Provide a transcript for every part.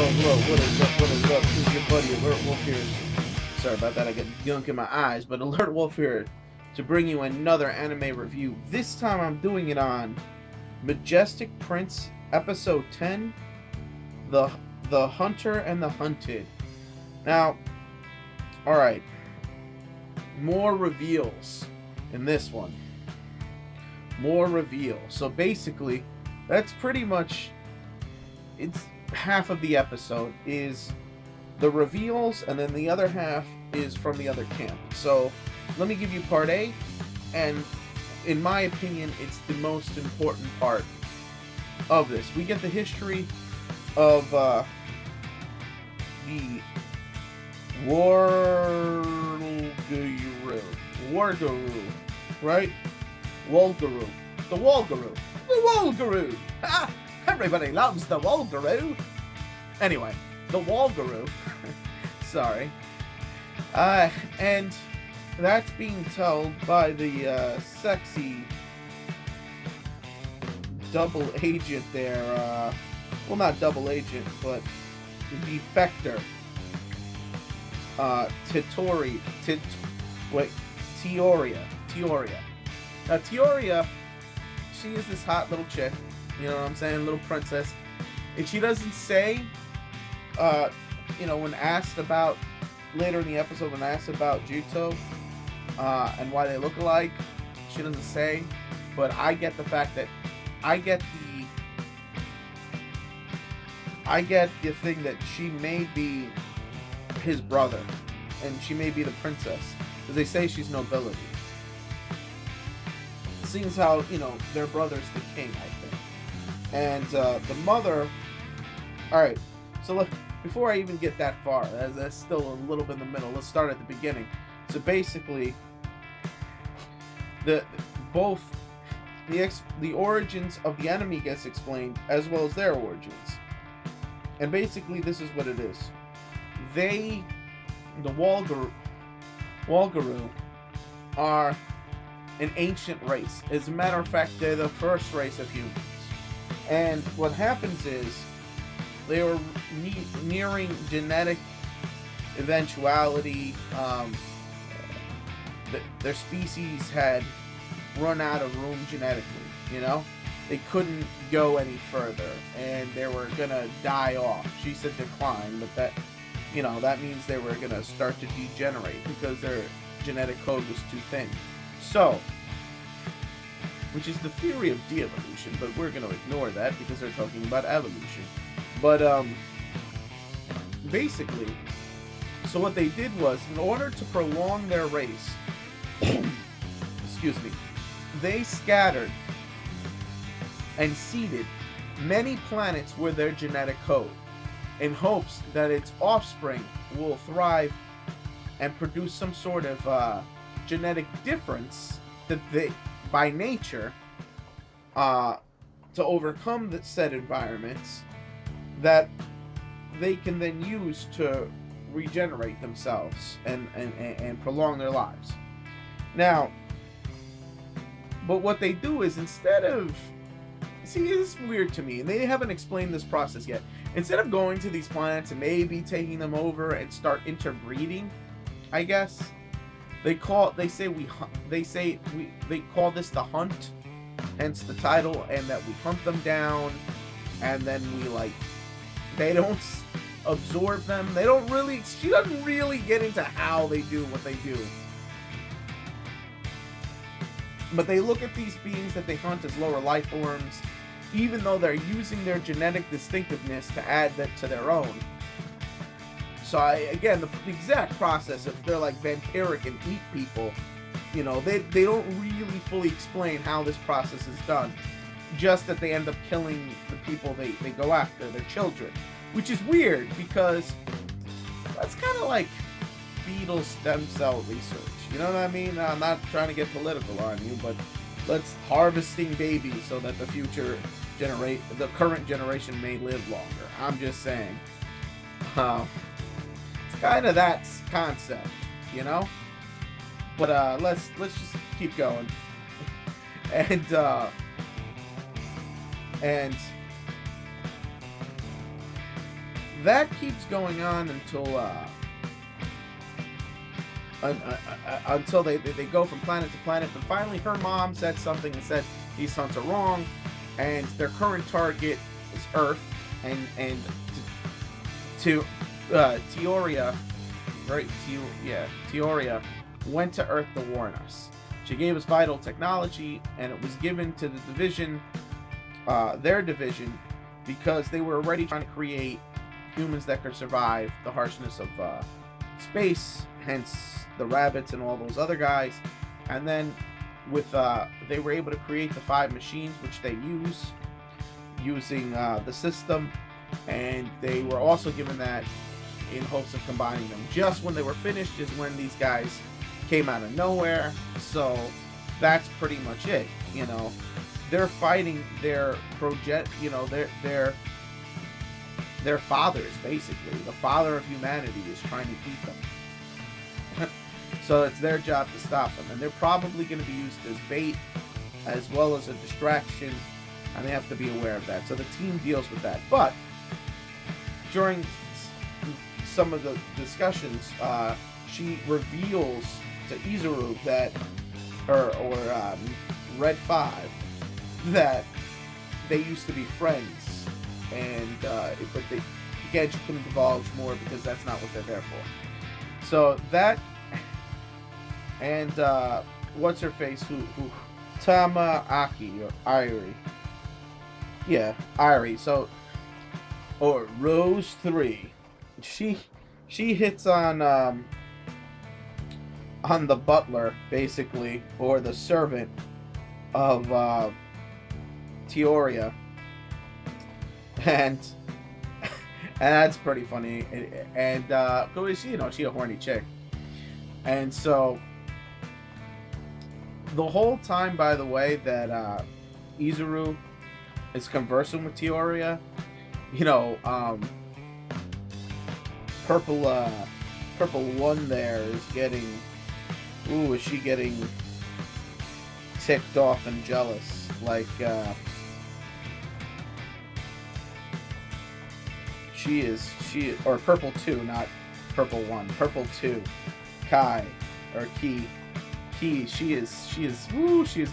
Hello, what is up? This is your buddy Alert Wolf here. Sorry about that, I got gunk in my eyes, but Alert Wolf here to bring you another anime review. This time I'm doing it on Majestic Prince Episode 10, The Hunter and the Hunted. Now, alright, more reveals in this one. So basically, that's pretty much... it's half of the episode is the reveals, and then the other half is from the other camp. So let me give you part A, and in my opinion, it's the most important part of this. We get the history of the Wulgaru, right? The Wulgaru! Ha! Everybody loves the Wulgaru! Anyway, the Wulgaru. Sorry. And that's being told by the sexy double agent there. Well, not double agent, but defector. Theoria. Now, Theoria, she is this hot little chick. You know what I'm saying? Little princess. And she doesn't say, you know, when asked about, later in the episode, when asked about Jato and why they look alike, she doesn't say. But I get the fact that, I get the thing that she may be his brother. And she may be the princess. Because they say she's nobility. Seeing as how, you know, their brother's the king, I think. And the mother, alright, so look, before I even get that far, that's still a little bit in the middle, let's start at the beginning. So basically, both the origins of the enemy gets explained, as well as their origins. And basically this is what it is. The Wulgaru are an ancient race. As a matter of fact, they're the first race of humans. And what happens is, they were nearing genetic eventuality. Their species had run out of room genetically, you know? They couldn't go any further, and they were gonna die off. She said decline, but that, you know, that means they were gonna start to degenerate because their genetic code was too thin. So, which is the theory of de-evolution, but we're going to ignore that because they're talking about evolution. But, basically, so what they did was, in order to prolong their race, excuse me, they scattered and seeded many planets with their genetic code in hopes that its offspring will thrive and produce some sort of genetic difference that they... by nature, to overcome the said environments that they can then use to regenerate themselves and prolong their lives. Now, but what they do is instead of, see, it's weird to me, and they haven't explained this process yet. Instead of going to these planets and maybe taking them over and start interbreeding, I guess, They call this the hunt, hence the title, and that we hunt them down, and then we like, they don't absorb them, they don't really, she doesn't really get into how they do what they do. But they look at these beings that they hunt as lower life forms, even though they're using their genetic distinctiveness to add that to their own. So again, the exact process, if they're like vampiric and eat people, you know, they don't really fully explain how this process is done. Just that they end up killing the people they go after, their children. Which is weird, because that's kind of like fetal stem cell research, you know what I mean? I'm not trying to get political on you, but let's harvesting babies so that the future the current generation may live longer. I'm just saying. Kind of that concept, you know? But let's just keep going. And that keeps going on until they go from planet to planet. But finally, her mom said something and said these sons are wrong, and their current target is Earth, and to Theoria, right? Theoria went to Earth to warn us. She gave us vital technology, and it was given to the division, their division, because they were already trying to create humans that could survive the harshness of space, hence the rabbits and all those other guys. And then with they were able to create the 5 machines, which they use using the system, and they were also given that in hopes of combining them. Just when they were finished is when these guys came out of nowhere. So that's pretty much it. You know, they're fighting their project, you know, their fathers, basically. The father of humanity is trying to eat them. So it's their job to stop them. And they're probably going to be used as bait as well as a distraction, and they have to be aware of that. So the team deals with that. But during some of the discussions, she reveals to Izuru that, or Red 5, that they used to be friends, and but they, again, she couldn't divulge more because that's not what they're there for. So that, and what's her face? Who? Tama Aki or Iri? Yeah, Iri. So, or Rose 3. She hits on the butler, basically, or the servant of Theoria, and that's pretty funny. And because she a horny chick, and so the whole time, by the way, that Izuru is conversing with Theoria, you know, purple one there is getting. Ooh, is she getting ticked off and jealous? Like, or Purple 2, not Purple 1, Purple 2, Kai, or Ki, she is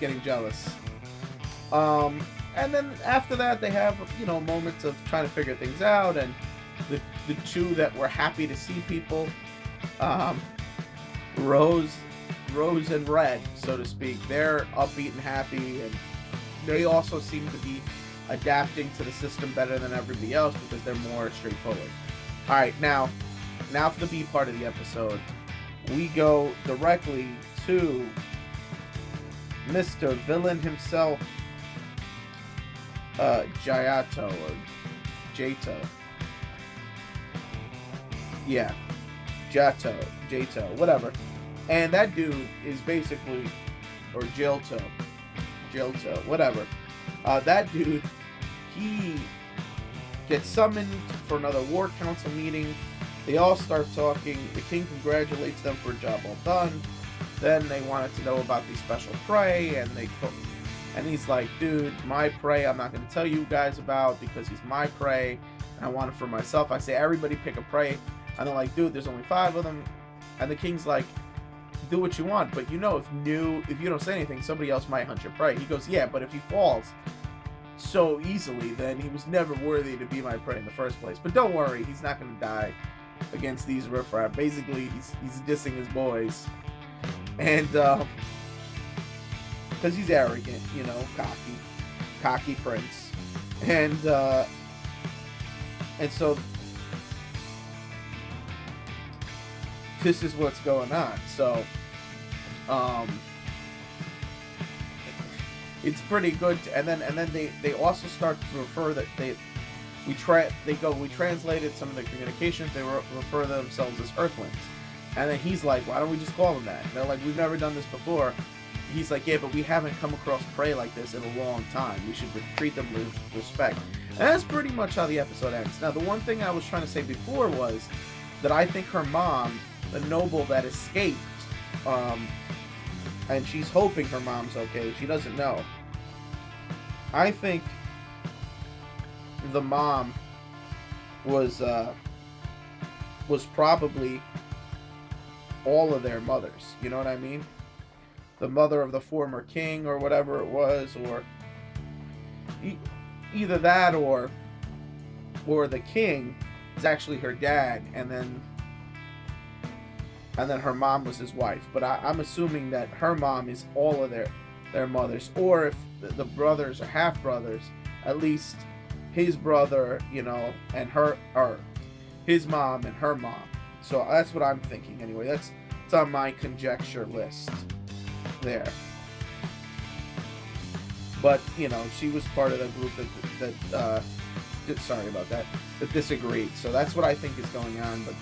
getting jealous. And then after that, they have, you know, moments of trying to figure things out, and the two that were happy to see people, Rose and Red, so to speak, they're upbeat and happy, and they also seem to be adapting to the system better than everybody else because they're more straightforward. All right, now for the B part of the episode, we go directly to Mr. Villain himself, Jato, whatever. And that dude is basically, or Jato, whatever. That dude, he gets summoned for another war council meeting. They all start talking. The king congratulates them for a job well done. Then they wanted to know about the special prey, and he's like, dude, my prey, I'm not going to tell you guys about because he's my prey, and I want it for myself. I say, everybody pick a prey. And they're like, dude, there's only 5 of them. And the king's like, do what you want, but you know, if you don't say anything, somebody else might hunt your prey. He goes, yeah, but if he falls so easily, then he was never worthy to be my prey in the first place. But don't worry, he's not going to die against these riffraff. Basically, he's dissing his boys, and because he's arrogant, you know, cocky prince, and so. This is what's going on. So, it's pretty good. And then they also start to refer that we translated some of the communications. They refer to themselves as Earthlings. And then he's like, why don't we just call them that? And they're like, we've never done this before. He's like, yeah, but we haven't come across prey like this in a long time. We should treat them with respect. And that's pretty much how the episode ends. Now, the one thing I was trying to say before was that I think her mom, the noble that escaped, and she's hoping her mom's okay, she doesn't know. I think the mom was probably all of their mothers. You know what I mean? The mother of the former king or whatever it was, or either that or the king is actually her dad, and then her mom was his wife. But I'm assuming that her mom is all of their mothers, or if the brothers are half-brothers, at least his brother, you know, and her, or his mom and her mom. So that's what I'm thinking anyway. It's on my conjecture list there. But, you know, she was part of the group that sorry about that, that disagreed. So that's what I think is going on, but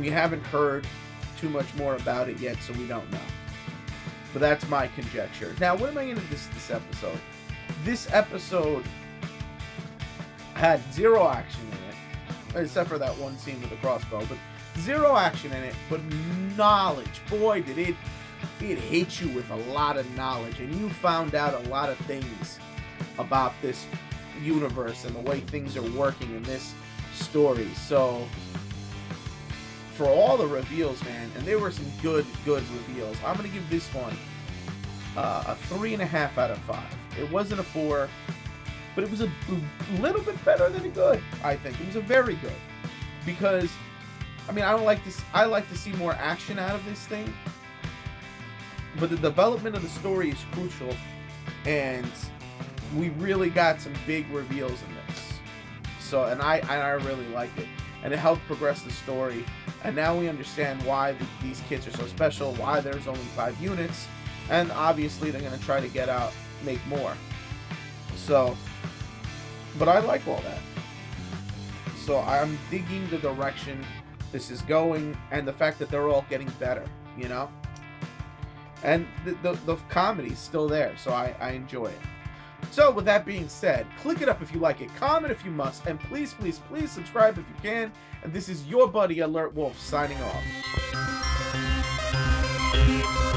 we haven't heard too much more about it yet, so we don't know. But that's my conjecture. Now, what am I going to do this episode? This episode had zero action in it, except for that one scene with the crossbow, but zero action in it, but knowledge. Boy, did it hit you with a lot of knowledge, and you found out a lot of things about this universe and the way things are working in this story. So, for all the reveals, man, and there were some good reveals, I'm going to give this one a 3.5 out of 5. It wasn't a 4, but it was a little bit better than a good, I think. It was a very good. Because, I mean, I like to see more action out of this thing. But the development of the story is crucial, and we really got some big reveals in this. So, and I really liked it, and it helped progress the story. And now we understand why these kits are so special, why there's only 5 units, and obviously they're going to try to make more. So, but I like all that. So I'm digging the direction this is going, and the fact that they're all getting better, you know? And the comedy's still there, so I enjoy it. So with that being said, click it up if you like it, comment if you must, and please, please, please subscribe if you can. And this is your buddy Alert Wolf signing off.